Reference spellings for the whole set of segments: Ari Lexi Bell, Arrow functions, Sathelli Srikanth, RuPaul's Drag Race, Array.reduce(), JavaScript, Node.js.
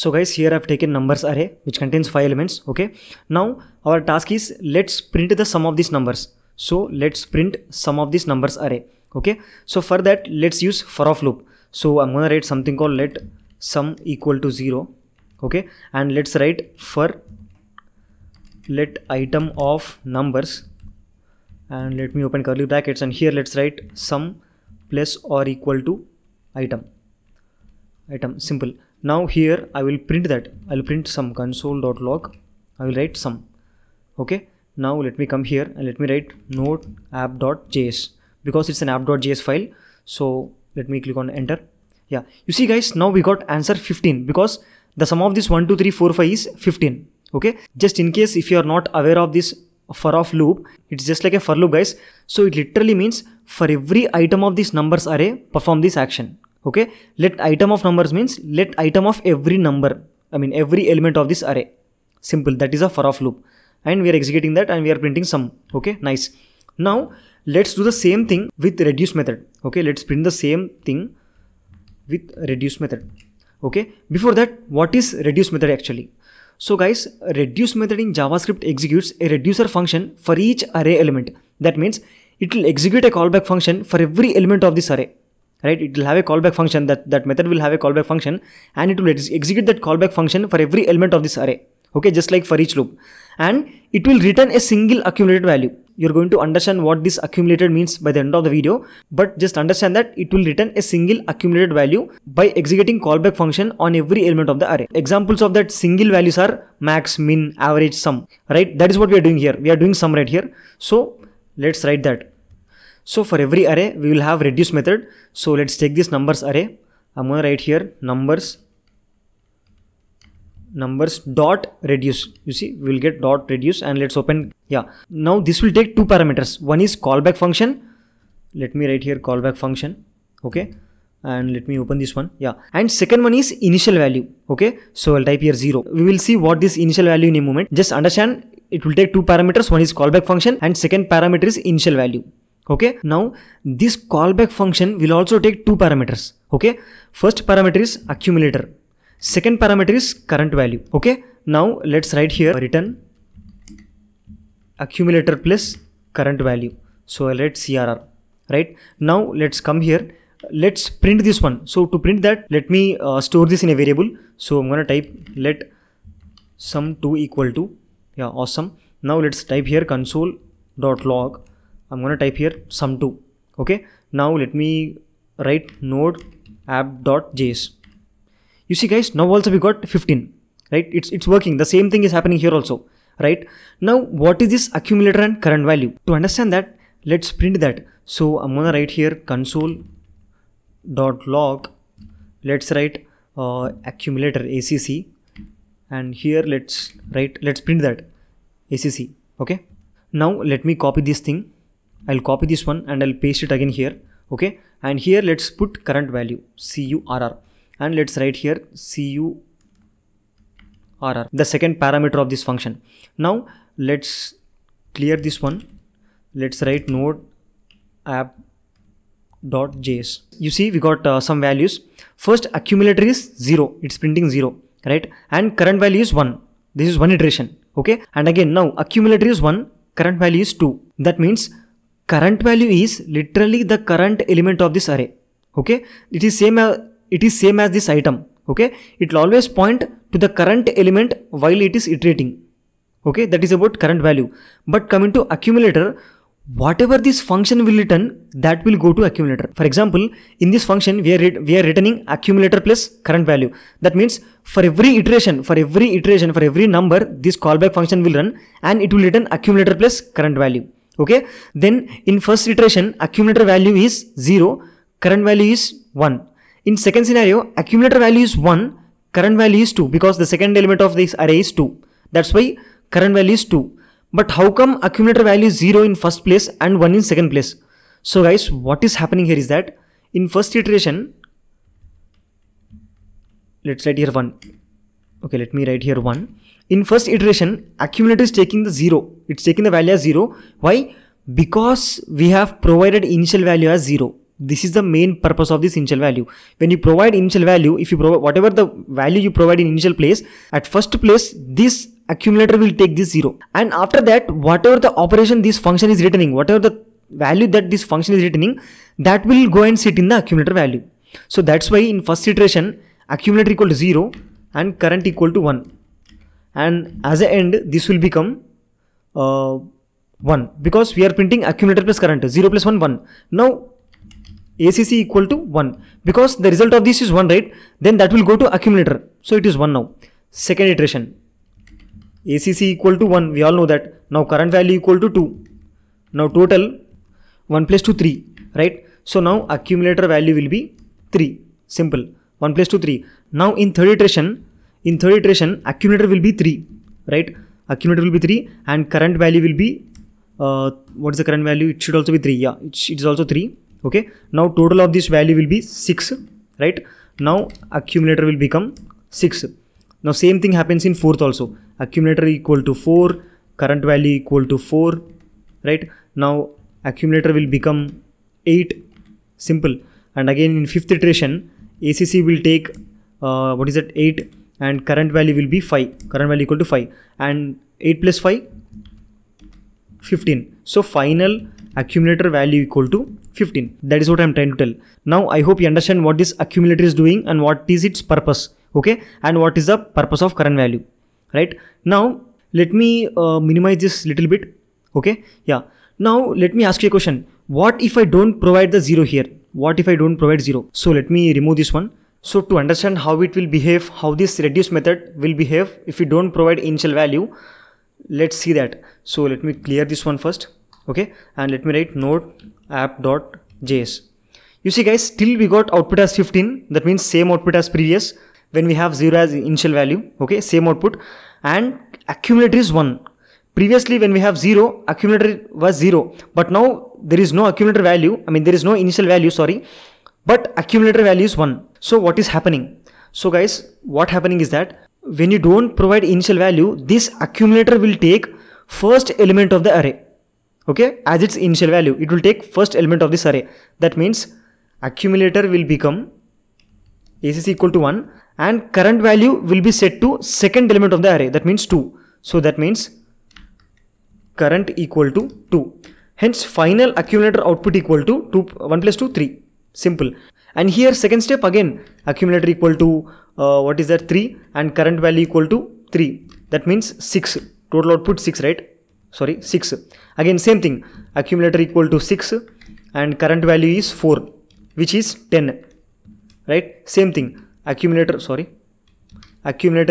So guys, here I've taken numbers array which contains 5 elements. Okay, now our task is let's print the sum of these numbers. So let's print sum of these numbers array. Okay, so for that let's use for of loop. So I'm gonna write something called let sum equal to 0. Okay, and let's write for let item of numbers, and let me open curly brackets, and here let's write sum plus or equal to item. Simple. Now here I will print that. I'll print sum console.log. I will write sum. Okay, now let me come here and let me write node app.js, because it's an app.js file. So let me click on enter. Yeah, you see guys, now we got answer 15, because the sum of this 1 2 3 4 5 is 15. Okay, just in case if you are not aware of this for of loop, it's just like a for loop guys. So it literally means for every item of this numbers array perform this action. Okay, let item of numbers means let item of every number, I mean every element of this array. Simple, that is a for of loop, and we are executing that and we are printing sum. Okay, nice. Now let's do the same thing with reduce method. Okay, let's print the same thing with reduce method. Okay, before that, what is reduce method actually? So guys, reduce method in JavaScript executes a reducer function for each array element. That means it will execute a callback function for every element of this array, right? It will have a callback function, that method will have a callback function, and it will execute that callback function for every element of this array. Okay, just like for each loop, and it will return a single accumulated value. You're going to understand what this accumulated means by the end of the video, but just understand that it will return a single accumulated value by executing callback function on every element of the array. Examples of that single values are max, min, average, sum, right? That is what we are doing here. We are doing sum right here. So let's write that. So for every array, we will have reduce method. So let's take this numbers array. I'm going to write here numbers dot reduce. You see, we will get dot reduce, and let's open. Yeah, now this will take two parameters. One is callback function. Let me write here callback function. Okay, and let me open this one. Yeah, and second one is initial value. Okay, so I'll type here 0. We will see what this initial value in a moment. Just understand, it will take two parameters. One is callback function and second parameter is initial value. Okay, now this callback function will also take two parameters. Okay, first parameter is accumulator, second parameter is current value. Okay, now let's write here return accumulator plus current value. So I'll write CRR. Right, now let's come here, let's print this one. So to print that, let me store this in a variable. So I'm gonna type let sum2 equal to, yeah, awesome. Now let's type here console.log. I'm gonna type here sum2. Okay, now let me write node app.js. You see guys, now also we got 15, right? It's working. The same thing is happening here also, right? Now what is this accumulator and current value? To understand that, let's print that. So I'm gonna write here console.log. Let's write accumulator ACC, and here let's print that ACC. Okay, now let me copy this thing. I'll copy this one and I'll paste it again here. Okay, and here let's put current value CURR. And let's write here CURR, the second parameter of this function. Now let's clear this one. Let's write node app.js. You see, we got some values. First accumulator is 0. It's printing 0, right? And current value is 1. This is one iteration. Okay. And again, now accumulator is 1. Current value is 2. That means current value is literally the current element of this array. Okay. It is same as this item. Okay, it will always point to the current element while it is iterating. Okay, that is about current value. But coming to accumulator, whatever this function will return, that will go to accumulator. For example, in this function we are returning accumulator plus current value. That means for every number, this callback function will run and it will return accumulator plus current value. Okay, then in first iteration, accumulator value is 0, current value is 1. In second scenario, accumulator value is 1, current value is 2, because the second element of this array is 2. That's why current value is 2. But how come accumulator value is 0 in first place and 1 in second place? So guys, what is happening here is that in first iteration, let's write here 1. Okay, let me write here 1. In first iteration, accumulator is taking the 0. It's taking the value as 0. Why? Because we have provided initial value as 0. This is the main purpose of this initial value. When you provide initial value, if you provide whatever the value you provide in initial place, at first place, this accumulator will take this 0. And after that, whatever the operation this function is returning, whatever the value that this function is returning, that will go and sit in the accumulator value. So that's why in first iteration, accumulator equal to 0 and current equal to 1. And as an end, this will become 1, because we are printing accumulator plus current, 0 plus 1, 1. Now, ACC equal to 1, because the result of this is 1, right? Then that will go to accumulator. So it is 1 now. Second iteration, ACC equal to 1, we all know that. Now current value equal to 2. Now total 1 plus 2, 3, right? So now accumulator value will be 3, simple, 1 plus 2, 3. Now in third iteration, accumulator will be 3, right? Accumulator will be 3 and current value will be, what is the current value? It should also be 3, yeah, it is also 3. Okay, now total of this value will be 6, right? Now accumulator will become 6. Now same thing happens in fourth also. Accumulator equal to 4, current value equal to 4, right? Now accumulator will become 8, simple. And again in fifth iteration, ACC will take, 8, and current value will be 5, current value equal to 5, and 8 plus 5, 15. So final accumulator value equal to 15. That is what I am trying to tell. Now I hope you understand what this accumulator is doing and what is its purpose, okay, and what is the purpose of current value, right? Now let me minimize this little bit, okay? Yeah. Now let me ask you a question. What if I don't provide the 0 here? What if I don't provide 0? So let me remove this one. So to understand how it will behave, how this reduce method will behave if we don't provide initial value, let's see that. So let me clear this one first. Okay, and let me write node app.js. You see guys, still we got output as 15. That means same output as previous when we have 0 as initial value. Okay, same output, and accumulator is 1. Previously when we have 0, accumulator was 0. But now there is no accumulator value. I mean there is no initial value, sorry. But accumulator value is 1. So what is happening? So guys, what happening is that when you don't provide initial value, this accumulator will take first element of the array. Okay, as its initial value, it will take first element of this array. That means accumulator will become ACC equal to 1 and current value will be set to second element of the array. That means 2. So that means current equal to 2. Hence final accumulator output equal to 1 plus 2, 3. Simple. And here second step again, accumulator equal to 3 and current value equal to 3. That means 6. Total output 6, right? Sorry, 6. Again same thing, accumulator equal to 6 and current value is 4, which is 10, right? Same thing, accumulator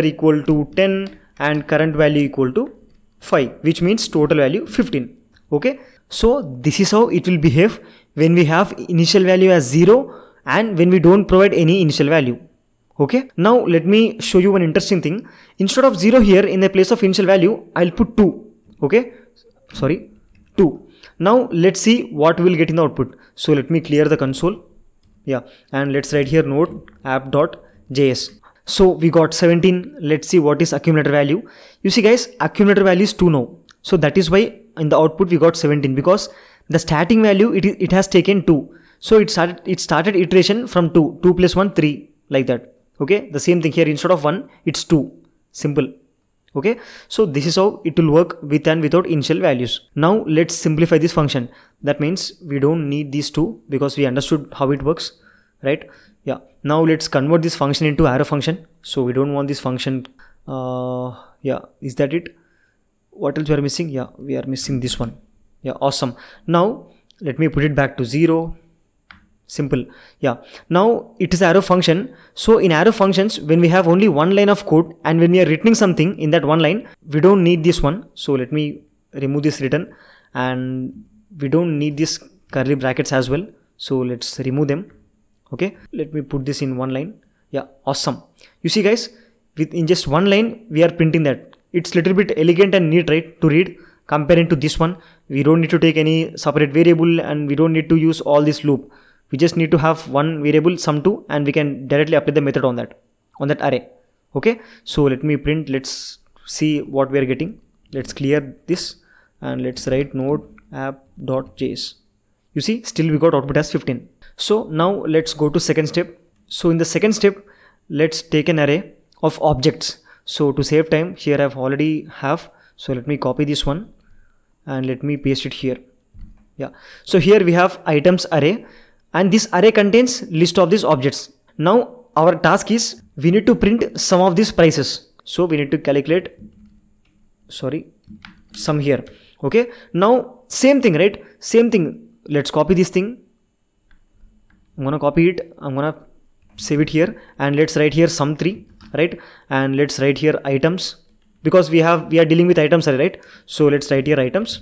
equal to 10 and current value equal to 5, which means total value 15. Okay, so this is how it will behave when we have initial value as 0 and when we don't provide any initial value. Okay, now let me show you one interesting thing. Instead of 0 here, in the place of initial value, I'll put 2. Okay, sorry, 2. Now let's see what we'll get in the output. So let me clear the console. Yeah, and let's write here node app.js. So we got 17. Let's see what is accumulator value. You see guys, accumulator value is 2 now. So that is why in the output we got 17, because the starting value it has taken 2. So it started iteration from 2, 2 plus 1, 3, like that. Okay, the same thing here, instead of 1, it's 2. Simple. Okay, so this is how it will work with and without initial values. Now let's simplify this function. That means we don't need these two because we understood how it works, right? Yeah. Now let's convert this function into arrow function. So we don't want this function. Yeah. Is that it? What else we are missing? Yeah, we are missing this one. Yeah. Awesome. Now let me put it back to 0. Simple. Yeah. Now it is arrow function. So in arrow functions, when we have only one line of code and when we are returning something in that one line, we don't need this one. So let me remove this return, and we don't need this curly brackets as well. So let's remove them. Okay. Let me put this in one line. Yeah. Awesome. You see guys, in just one line, we are printing that. It's little bit elegant and neat, right, to read. Comparing to this one, we don't need to take any separate variable and we don't need to use all this loop. We just need to have one variable sum2 and we can directly apply the method on that array. Okay, so let me print. Let's see what we are getting. Let's clear this and let's write node app.js. You see, still we got output as 15. So now let's go to second step. So in the second step, let's take an array of objects. So to save time, here I've already have. So let me copy this one and let me paste it here. Yeah. So here we have items array, and this array contains list of these objects. Now our task is we need to print some of these prices. So we need to calculate, sum here. Okay. Now same thing, right? Same thing. Let's copy this thing. I'm gonna copy it. I'm gonna save it here, and let's write here sum3, right? And let's write here items, because we are dealing with items array, right? So let's write here items.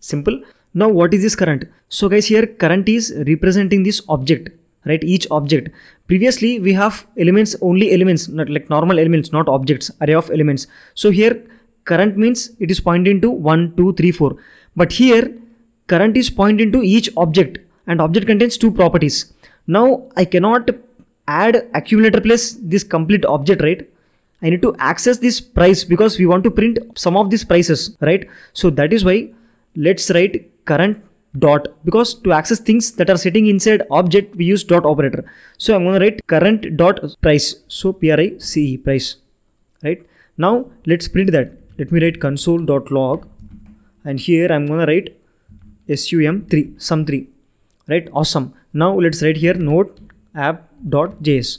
Simple. Now what is this current? So guys, here current is representing this object, right? Each object. Previously we have elements, only elements, not like normal elements, not objects, array of elements. So here current means it is pointing to 1, 2, 3, 4. But here current is pointing to each object, and object contains two properties. Now I cannot add accumulator plus this complete object, right? I need to access this price because we want to print some of these prices, right? So that is why let's write current dot, because to access things that are sitting inside object we use dot operator. So I'm going to write current dot price. So price, price, right? Now let's print that. Let me write console.log, and here I'm going to write sum3, sum3, right? Awesome. Now let's write here node app.js.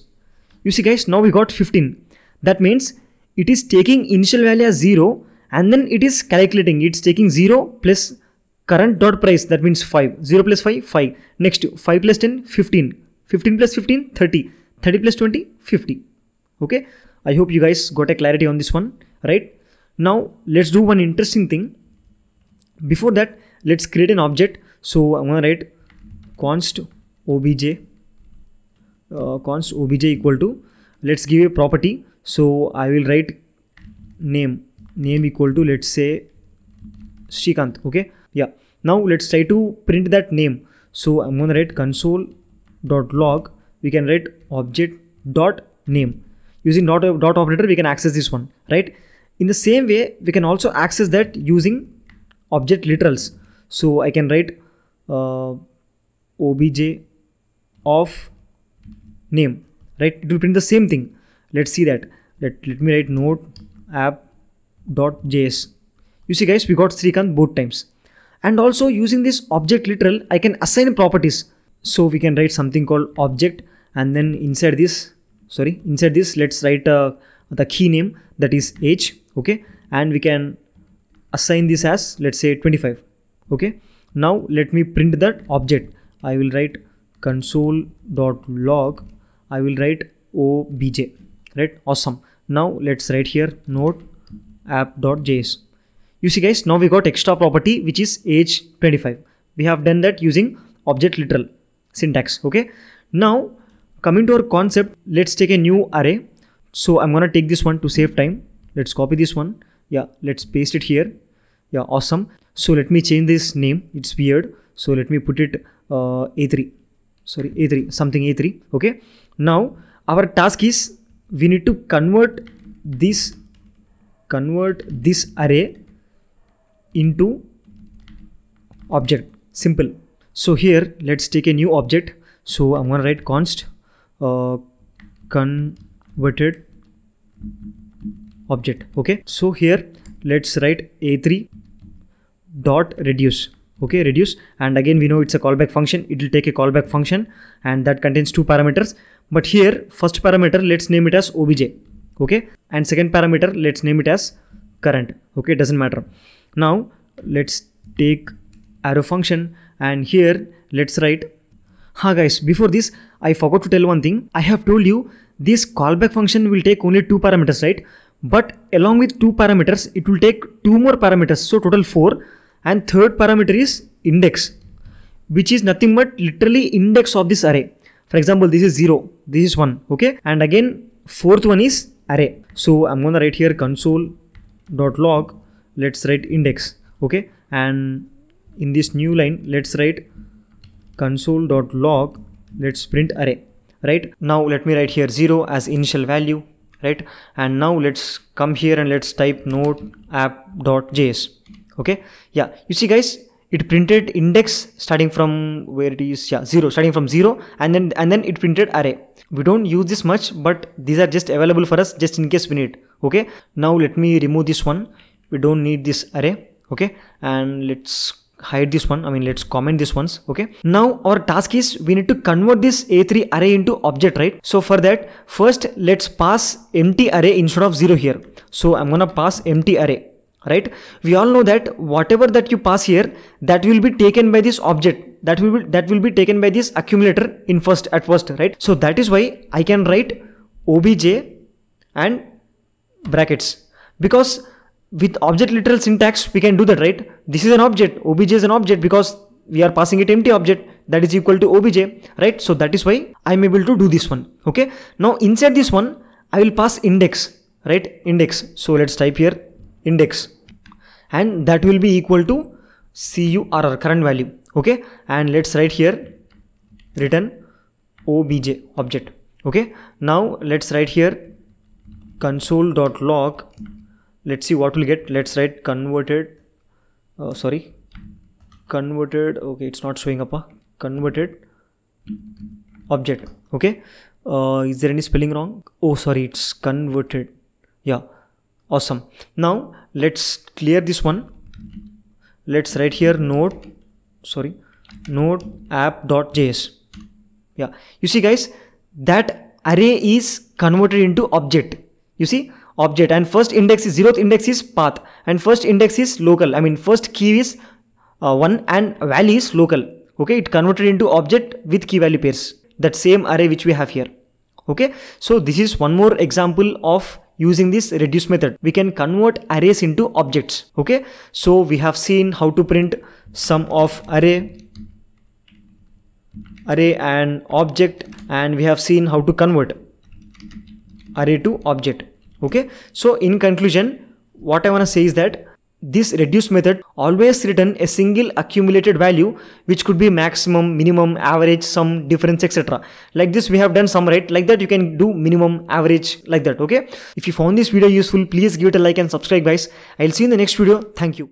You see guys, now we got 15. That means it is taking initial value as 0, and then it is calculating. It's taking 0 plus current dot price, that means 5. 0 plus 5, 5. Next, 5 plus 10, 15. 15 plus 15, 30. 30 plus 20, 50. Okay. I hope you guys got a clarity on this one, right? Now let's do one interesting thing. Before that, let's create an object. So I'm going to write const obj. Const obj equal to, let's give a property. So I will write name. Name equal to, let's say Srikanth. Okay. Yeah. Now let's try to print that name. So I'm going to write console.log. We can write object.name. Using dot operator, we can access this one, right? In the same way, we can also access that using object literals. So I can write obj of name, right? It will print the same thing. Let's see that. Let me write node app dot js. You see guys, we got Srikanth both times. And also using this object literal, I can assign properties. So we can write something called object, and then inside this, let's write the key name, that is age. Okay. And we can assign this as, let's say 25. Okay. Now let me print that object. I will write console.log. I will write obj, right? Awesome. Now let's write here node app.js. You see guys, now we got extra property, which is age 25. We have done that using object literal syntax. Okay. Now coming to our concept, let's take a new array. So I'm going to take this one to save time. Let's copy this one. Yeah. Let's paste it here. Yeah. Awesome. So let me change this name. It's weird. So let me put it A3. Okay. Now our task is we need to convert this array into object. Simple. So here let's take a new object. So I'm going to write const converted object. Okay. So here let's write a3 dot reduce. Okay, reduce, and again we know it's a callback function. It will take a callback function, and that contains two parameters. But here first parameter, let's name it as obj. Okay, and second parameter, let's name it as current. Okay, doesn't matter. Now let's take arrow function, and here let's write. Guys, before this I forgot to tell one thing. I have told you this callback function will take only two parameters, right? But along with two parameters it will take two more parameters, so total 4, and third parameter is index, which is nothing but literally index of this array. For example, this is 0, this is 1. Okay, and again fourth one is array. So I'm going to write here console.log. Let's write index. Okay. And in this new line, let's write console.log. Let's print array. Right. Now let me write here 0 as initial value. Right. And now let's come here and let's type node app.js. Okay. Yeah. You see guys, it printed index starting from where it is, yeah, 0, starting from 0, and then it printed array. We don't use this much, but these are just available for us just in case we need. Okay, now let me remove this one. We don't need this array. Okay, and let's hide this one. I mean, let's comment this ones. Okay, now our task is we need to convert this A3 array into object, right? So for that, first let's pass empty array instead of 0 here. So I'm gonna pass empty array. Right, we all know that whatever that you pass here, that will be taken by this object, that will be taken by this accumulator in first, right? So that is why I can write obj and brackets, because with object literal syntax we can do that, right? This is an object, obj is an object, because we are passing it empty object that is equal to obj, right? So that is why I am able to do this one. Okay, now inside this one I will pass index, right? Index. So let's type here index, and that will be equal to curr, current value. Okay, and let's write here return obj, object. Okay, now let's write here console.log. let's see what we'll get. Let's write converted. Okay, it's not showing up, converted object. Okay, is there any spelling wrong? Oh, sorry, it's converted. Yeah, awesome. Now let's clear this one. Let's write here node app.js. yeah, you see guys, that array is converted into object. You see, object, and first index is, zeroth index is path, and first index is local. I mean, first key is 1 and value is local. Okay, it converted into object with key value pairs, that same array which we have here. Okay, so this is one more example of using this reduce method. We can convert arrays into objects. Okay, so we have seen how to print sum of array and object, and we have seen how to convert array to object. Okay, so in conclusion, what I want to say is that this reduce method always return a single accumulated value, which could be maximum, minimum, average, sum, difference, etc. Like this we have done sum, right? Like that you can do minimum, average, like that. Okay, if you found this video useful, please give it a like and subscribe guys. I'll see you in the next video. Thank you.